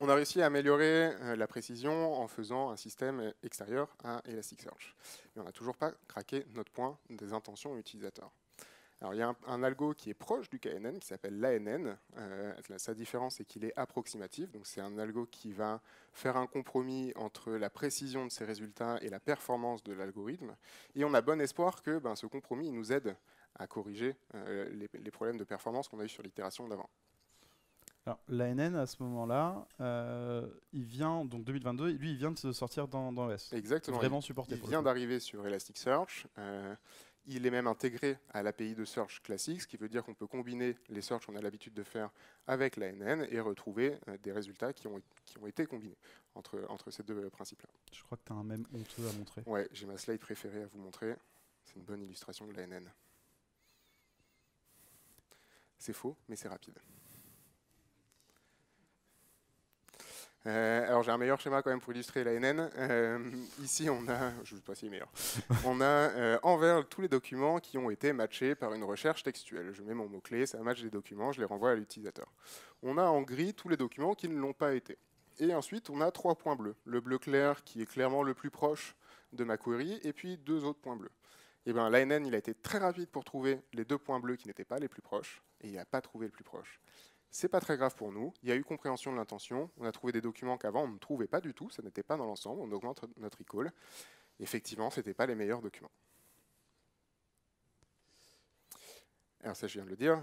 On a réussi à améliorer la précision en faisant un système extérieur à Elasticsearch. Mais on n'a toujours pas craqué notre point des intentions utilisateurs. Alors, il y a un algo qui est proche du KNN, qui s'appelle l'ANN. Sa différence, c'est qu'il est approximatif. Donc, c'est un algo qui va faire un compromis entre la précision de ses résultats et la performance de l'algorithme. Et on a bon espoir que ce compromis nous aide à corriger les problèmes de performance qu'on a eu sur l'itération d'avant. Alors, l'ANN, à ce moment-là, il vient, donc 2022, lui, il vient de se sortir dans l'OS. Exactement. Vraiment supporté. Il vient d'arriver sur Elasticsearch. Il est même intégré à l'API de search classique, ce qui veut dire qu'on peut combiner les searches qu'on a l'habitude de faire avec l'ANN et retrouver des résultats qui ont été combinés entre ces deux principes-là. Je crois que tu as un même honteux à montrer. Ouais, j'ai ma slide préférée à vous montrer. C'est une bonne illustration de l'ANN. C'est faux, mais c'est rapide. Alors j'ai un meilleur schéma quand même pour illustrer la NN. Ici on a, je ne sais pas si meilleur, on a envers tous les documents qui ont été matchés par une recherche textuelle. Je mets mon mot-clé, ça matche les documents, je les renvoie à l'utilisateur. On a en gris tous les documents qui ne l'ont pas été. Et ensuite on a 3 points bleus. Le bleu clair qui est clairement le plus proche de ma query et puis 2 autres points bleus. Et bien l'ANN il a été très rapide pour trouver les 2 points bleus qui n'étaient pas les plus proches et il n'a pas trouvé le plus proche. C'est pas très grave pour nous, il y a eu compréhension de l'intention, on a trouvé des documents qu'avant on ne trouvait pas du tout, ça n'était pas dans l'ensemble, on augmente notre recall. Effectivement, ce n'étaient pas les meilleurs documents. alors ça je viens de le dire,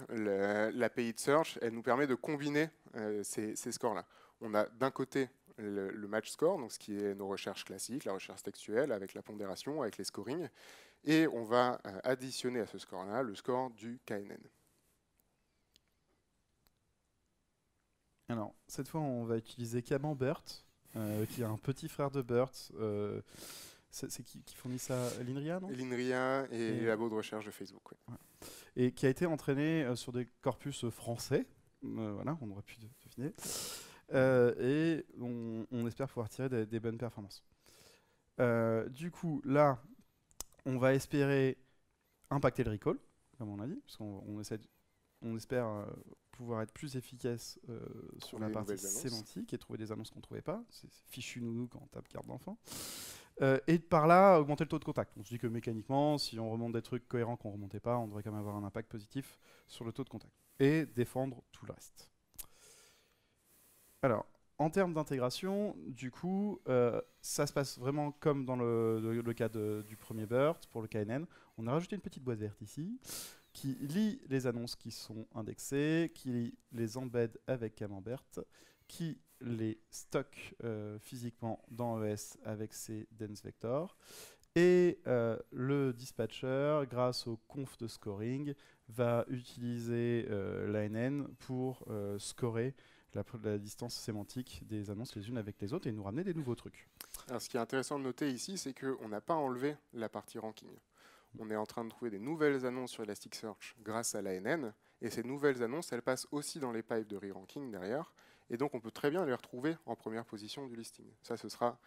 l'API de Search, elle nous permet de combiner ces scores-là. On a d'un côté le match score, donc ce qui est nos recherches classiques, la recherche textuelle, avec la pondération, avec les scorings, et on va additionner à ce score-là le score du KNN. Alors, cette fois, on va utiliser CamemBERT, qui est un petit frère de BERT. C'est qui fournit ça, l'INRIA, non ? L'INRIA et les labos de recherche de Facebook, oui. Ouais. Et qui a été entraîné sur des corpus français. Voilà, on aurait pu deviner. Et on espère pouvoir tirer des bonnes performances. Du coup, là, on va espérer impacter le recall, comme on l'a dit, parce qu'on espère pouvoir être plus efficace sur la partie sémantique et trouver des annonces qu'on ne trouvait pas. C'est fichu nounou quand on tape carte d'enfant. Et par là, augmenter le taux de contact. On se dit que mécaniquement, si on remonte des trucs cohérents qu'on ne remontait pas, on devrait quand même avoir un impact positif sur le taux de contact. Et défendre tout le reste. Alors, en termes d'intégration, du coup, ça se passe vraiment comme dans le cas du premier BERT, pour le KNN. On a rajouté une petite boîte verte ici, qui lit les annonces qui sont indexées, qui les embed avec CamemBERT, qui les stocke physiquement dans ES avec ses dense vectors. Et le dispatcher, grâce au conf de scoring, va utiliser l'ANN pour scorer la distance sémantique des annonces les unes avec les autres et nous ramener des nouveaux trucs. Alors, ce qui est intéressant de noter ici, c'est qu'on n'a pas enlevé la partie ranking. On est en train de trouver des nouvelles annonces sur Elasticsearch grâce à l'ANN, et ces nouvelles annonces, elles passent aussi dans les pipes de re-ranking derrière, et donc on peut très bien les retrouver en première position du listing. Ça, ce sera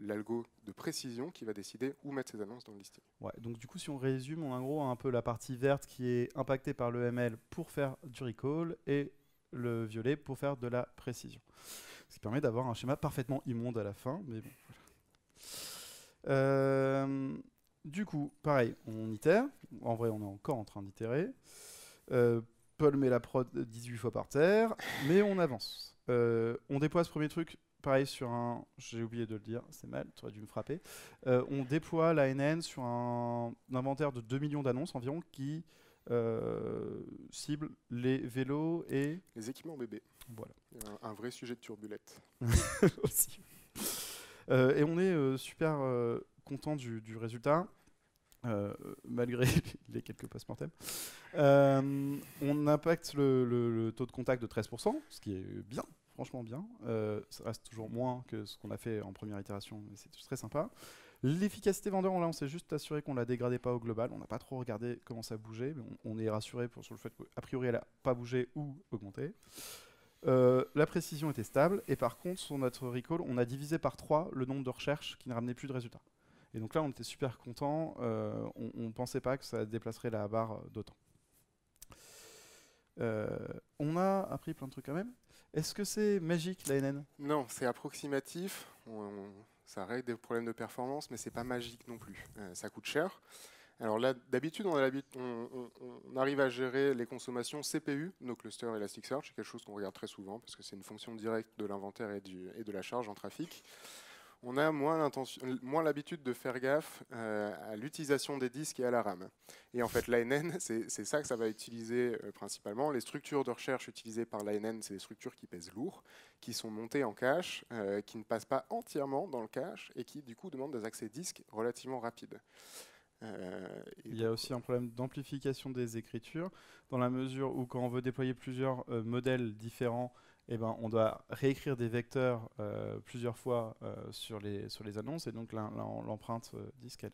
l'algo de précision qui va décider où mettre ces annonces dans le listing. Ouais, donc du coup, si on résume, on a en gros un peu la partie verte qui est impactée par le ML pour faire du recall, et le violet pour faire de la précision. Ce qui permet d'avoir un schéma parfaitement immonde à la fin, mais bon, voilà. Du coup, pareil, on itère. En vrai, on est encore en train d'itérer. Paul met la prod 18 fois par terre, mais on avance. On déploie ce premier truc, pareil, sur un... J'ai oublié de le dire, c'est mal, tu aurais dû me frapper. On déploie l'ANN sur un inventaire de 2 millions d'annonces environ qui... cible les vélos et les équipements bébés. Voilà. Un vrai sujet de turbulette. Aussi. Et on est super content du résultat, malgré les quelques post-mortem. On impacte le taux de contact de 13%, ce qui est bien, franchement bien. Ça reste toujours moins que ce qu'on a fait en première itération, mais c'est très sympa. L'efficacité vendeur, on s'est juste assuré qu'on ne la dégradait pas au global, on n'a pas trop regardé comment ça bougeait, mais on est rassuré sur le fait qu'a priori elle n'a pas bougé ou augmenté. La précision était stable, et par contre sur notre recall, on a divisé par 3 le nombre de recherches qui ne ramenaient plus de résultats. Et donc là on était super content, on ne pensait pas que ça déplacerait la barre d'autant. On a appris plein de trucs quand même. Est-ce que c'est magique la NN? Non, c'est approximatif. Ça règle des problèmes de performance, mais c'est pas magique non plus. Ça coûte cher. Alors là, d'habitude, on arrive à gérer les consommations CPU, nos clusters Elasticsearch, c'est quelque chose qu'on regarde très souvent, parce que c'est une fonction directe de l'inventaire et de la charge en trafic. On a moins l'habitude de faire gaffe à l'utilisation des disques et à la RAM. Et en fait, l'ANN, c'est ça que ça va utiliser principalement. Les structures de recherche utilisées par l'ANN, c'est des structures qui pèsent lourd, qui sont montées en cache, qui ne passent pas entièrement dans le cache et qui, du coup, demandent des accès disques relativement rapides. Il y a aussi un problème d'amplification des écritures, dans la mesure où quand on veut déployer plusieurs modèles différents, eh ben, on doit réécrire des vecteurs plusieurs fois sur les annonces, et donc l'empreinte disque,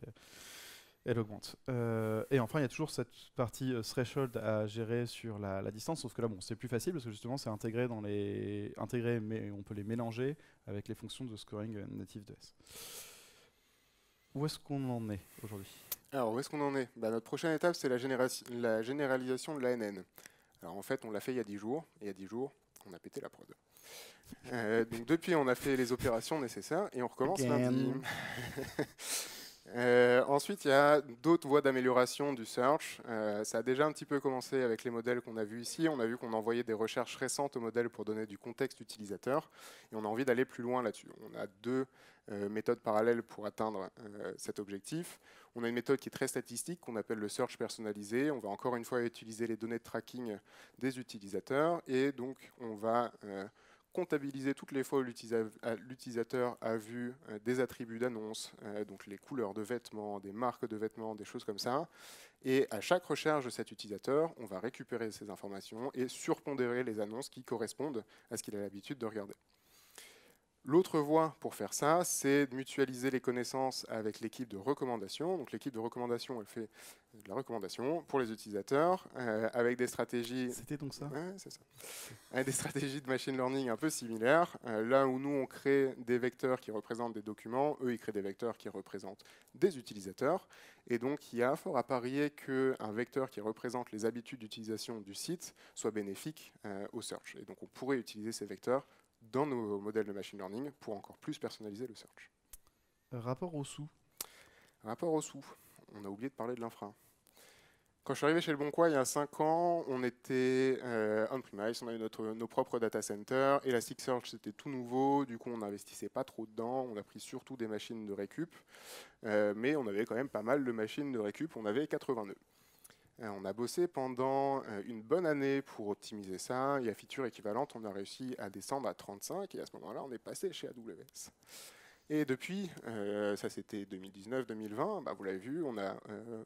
elle augmente. Et enfin, il y a toujours cette partie threshold à gérer sur la distance, sauf que là, bon, c'est plus facile, parce que justement, c'est intégré dans les... Intégré, mais on peut les mélanger avec les fonctions de scoring native de S. Où est-ce qu'on en est aujourd'hui? Alors, où est-ce qu'on en est? Bah, notre prochaine étape, c'est la généralisation de l'ANN. Alors, en fait, on l'a fait il y a 10 jours, et il y a 10 jours, on a pété la prod. Donc depuis, on a fait les opérations nécessaires et on recommence lundi. Ensuite, il y a d'autres voies d'amélioration du search. Ça a déjà un petit peu commencé avec les modèles qu'on a vus ici. On a vu qu'on envoyait des recherches récentes au modèle pour donner du contexte utilisateur. Et on a envie d'aller plus loin là-dessus. On a deux méthodes parallèles pour atteindre cet objectif. On a une méthode qui est très statistique, qu'on appelle le search personnalisé. On va encore une fois utiliser les données de tracking des utilisateurs. Et donc, on va comptabiliser toutes les fois où l'utilisateur a vu des attributs d'annonce, donc les couleurs de vêtements, des marques de vêtements, des choses comme ça. Et à chaque recherche de cet utilisateur, on va récupérer ces informations et surpondérer les annonces qui correspondent à ce qu'il a l'habitude de regarder. L'autre voie pour faire ça, c'est de mutualiser les connaissances avec l'équipe de recommandation. Donc l'équipe de recommandation, elle fait de la recommandation pour les utilisateurs avec des stratégies. C'était donc ça ? Ouais, c'est ça. Des stratégies de machine learning un peu similaires. Là où nous, on crée des vecteurs qui représentent des documents, eux, ils créent des vecteurs qui représentent des utilisateurs. Et donc, il y a fort à parier qu'un vecteur qui représente les habitudes d'utilisation du site soit bénéfique au search. Et donc, on pourrait utiliser ces vecteurs dans nos modèles de machine learning pour encore plus personnaliser le search. Rapport aux sous. Rapport aux sous. On a oublié de parler de l'infra. Quand je suis arrivé chez Le Bon Coin il y a 5 ans, on était on-premise, on avait nos propres data centers. Elasticsearch, c'était tout nouveau, du coup on n'investissait pas trop dedans, on a pris surtout des machines de récup, mais on avait quand même pas mal de machines de récup, on avait 80 nœuds. On a bossé pendant une bonne année pour optimiser ça, et à feature équivalente, on a réussi à descendre à 35, et à ce moment-là, on est passé chez AWS. Et depuis, ça c'était 2019-2020, bah vous l'avez vu, on a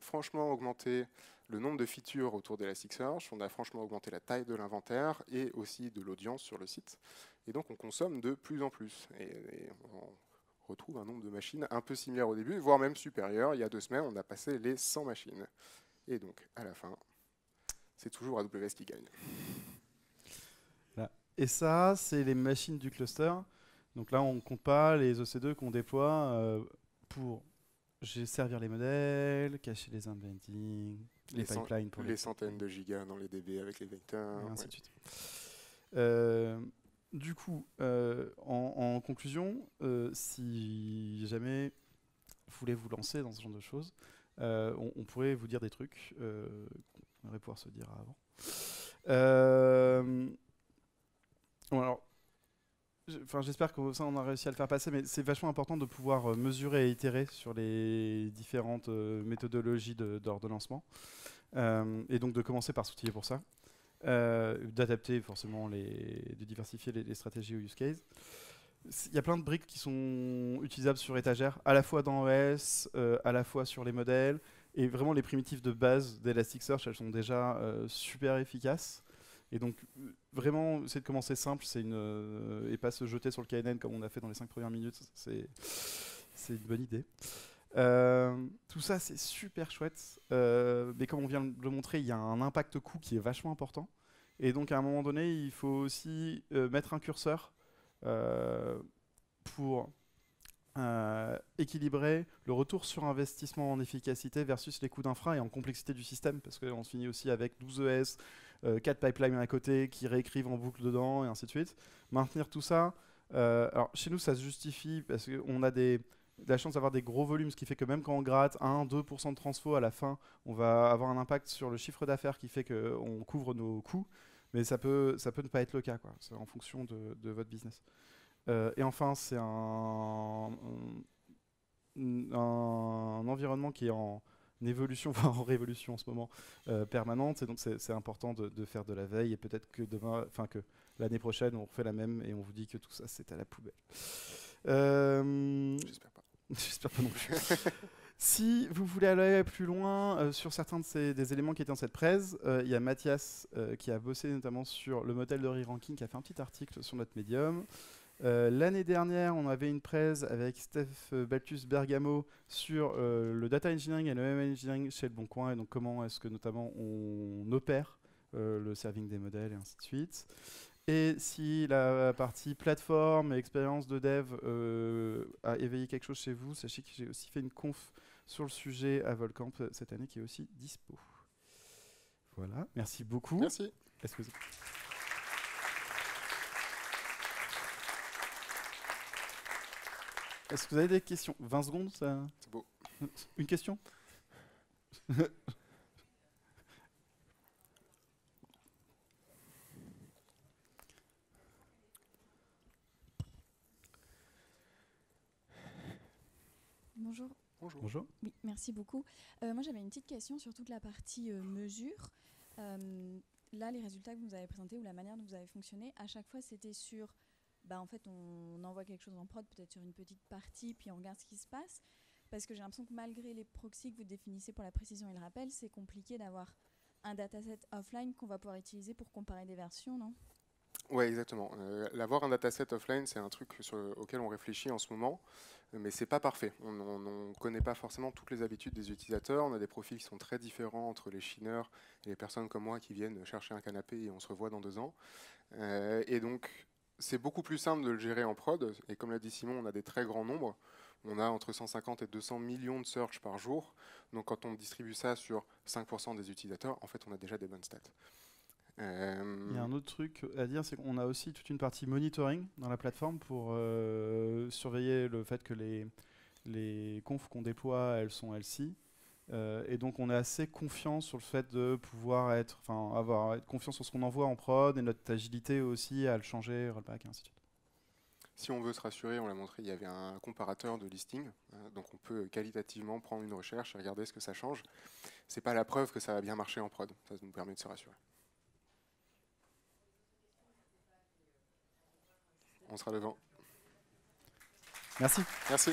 franchement augmenté le nombre de features autour d'Elasticsearch, on a franchement augmenté la taille de l'inventaire, et aussi de l'audience sur le site. Et donc on consomme de plus en plus. Et on retrouve un nombre de machines un peu similaire au début, voire même supérieur. Il y a 2 semaines, on a passé les 100 machines. Et donc, à la fin, c'est toujours AWS qui gagne. Là. Et ça, c'est les machines du cluster. Donc là, on ne compte pas les EC2 qu'on déploie pour servir les modèles, cacher les unblending, les pipelines pour les centaines de gigas dans les DB avec les vecteurs. Et ainsi de suite. Du coup, en conclusion, si jamais vous voulez vous lancer dans ce genre de choses, on pourrait vous dire des trucs qu'on aurait pouvoir se dire avant. Bon, alors, j'espère que ça on a réussi à le faire passer, mais c'est vachement important de pouvoir mesurer et itérer sur les différentes méthodologies d'ordonnancement, et donc de commencer par s'outiller pour ça, d'adapter forcément, de diversifier les stratégies au use case. Il y a plein de briques qui sont utilisables sur étagère, à la fois dans OS, à la fois sur les modèles. Et vraiment, les primitives de base d'Elasticsearch, elles sont déjà super efficaces. Et donc, vraiment, c'est de commencer simple, et pas se jeter sur le KNN comme on a fait dans les 5 premières minutes. C'est une bonne idée. Tout ça, c'est super chouette. Mais comme on vient de le montrer, il y a un impact coût qui est vachement important. Et donc, à un moment donné, il faut aussi mettre un curseur pour équilibrer le retour sur investissement en efficacité versus les coûts d'infra et en complexité du système, parce qu'on se finit aussi avec 12 ES, 4 pipelines à côté qui réécrivent en boucle dedans, et ainsi de suite. Maintenir tout ça, alors chez nous ça se justifie parce qu'on a de la chance d'avoir des gros volumes, ce qui fait que même quand on gratte 1-2% de transfo, à la fin on va avoir un impact sur le chiffre d'affaires qui fait qu'on couvre nos coûts. Mais ça peut ne pas être le cas, quoi. C'est en fonction de votre business. Et enfin, c'est un environnement qui est en évolution, voire en révolution en ce moment, permanente. Et donc, c'est important de faire de la veille. Et peut-être que l'année prochaine, on refait la même et on vous dit que tout ça, c'est à la poubelle. J'espère pas. J'espère pas non plus. Si vous voulez aller plus loin sur certains des éléments qui étaient dans cette presse, il y a Mathias qui a bossé notamment sur le modèle de re-ranking, qui a fait un petit article sur notre médium. L'année dernière, on avait une presse avec Steph Baltus Bergamo sur le data engineering et le ML engineering chez Le Bon Coin, et donc comment est-ce que notamment on opère le serving des modèles et ainsi de suite. Et si la partie plateforme et expérience de dev a éveillé quelque chose chez vous, sachez que j'ai aussi fait une conf sur le sujet à Volcamp cette année qui est aussi dispo. Voilà, merci beaucoup. Merci. Est-ce que vous avez des questions ? 20 secondes, ça ? C'est beau. Une question? Bonjour. Bonjour. Bonjour. Oui, merci beaucoup. Moi, j'avais une petite question sur toute la partie mesure. Là, les résultats que vous avez présentés ou la manière dont vous avez fonctionné, à chaque fois, c'était sur, bah, en fait, on envoie quelque chose en prod, peut-être sur une petite partie, puis on regarde ce qui se passe. Parce que j'ai l'impression que malgré les proxys que vous définissez pour la précision et le rappel, c'est compliqué d'avoir un dataset offline qu'on va pouvoir utiliser pour comparer des versions, non? Oui, exactement. L'avoir un dataset offline, c'est un truc auquel on réfléchit en ce moment, mais c'est pas parfait. On connaît pas forcément toutes les habitudes des utilisateurs. On a des profils qui sont très différents entre les chineurs et les personnes comme moi qui viennent chercher un canapé et on se revoit dans 2 ans. Et donc, c'est beaucoup plus simple de le gérer en prod. Et comme l'a dit Simon, on a des très grands nombres. On a entre 150 et 200 millions de search par jour. Donc, quand on distribue ça sur 5% des utilisateurs, en fait, on a déjà des bonnes stats. Il y a un autre truc à dire, c'est qu'on a aussi toute une partie monitoring dans la plateforme pour surveiller le fait que les confs qu'on déploie, elles sont healthy. Et donc on est assez confiant sur le fait de pouvoir être confiant sur ce qu'on envoie en prod et notre agilité aussi à le changer, rollback et ainsi de suite. Si on veut se rassurer, on l'a montré, il y avait un comparateur de listing, donc on peut qualitativement prendre une recherche et regarder ce que ça change. C'est pas la preuve que ça va bien marcher en prod, ça nous permet de se rassurer. On sera devant. Merci. Merci.